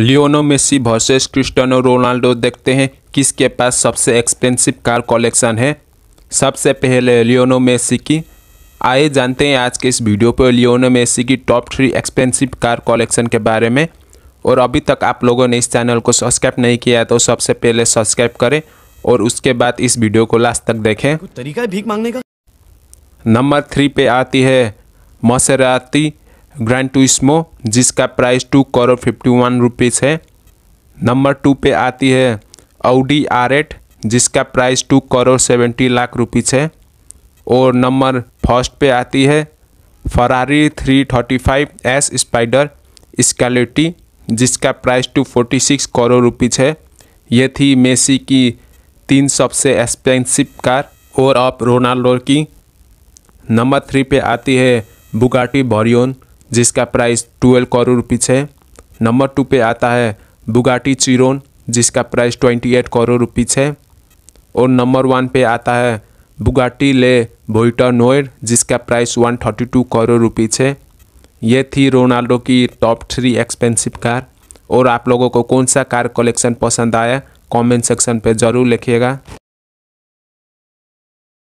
Leonardo Messi versus Cristiano Ronaldo, देखते हैं किसके पास सबसे एक्सपेंसिव कार कलेक्शन है। सबसे पहले लियोनो मेसी की, आइए जानते हैं आज के इस वीडियो पर लियोनो मेसी की टॉप 3 एक्सपेंसिव कार कलेक्शन के बारे में। और अभी तक आप लोगों ने इस चैनल को सब्सक्राइब नहीं किया है तो सबसे पहले सब्सक्राइब करें और उसके बाद इस वीडियो को लास्ट तक देखें। तरीका है भीख मांगने का। नंबर 3 पे आती है मशराती ग्रैंड टूरिस्मो, जिसका प्राइस 2 करोड़ 51 रुपीज़ है। नंबर 2 पे आती है ऑडी आर8, जिसका प्राइस 2 करोड़ 70 लाख रुपीज़ है। और नंबर 1 पे आती है फरारी 335 स्पाइडर स्कैलेटी, जिसका प्राइस 246 करोड़ रुपीज़ है। ये थी मेसी की 3 सबसे एक्सपेंसिव कार। और अब रोनाल्डो की नंबर 3 पे आती है बुगाटी चिरोन, जिसका प्राइस 12 करोड़ रुपीज़ है। नंबर 2 पे आता है बुगाटी चिरोन, जिसका प्राइस 28 करोड़ रुपीज़ है। और नंबर 1 पे आता है बुगाटी ले भोटा नोयर, जिसका प्राइस 132 करोड़ रुपीज़ है। ये थी रोनाल्डो की टॉप 3 एक्सपेंसिव कार। और आप लोगों को कौन सा कार कलेक्शन पसंद आया कमेंट सेक्शन पे ज़रूर लिखिएगा।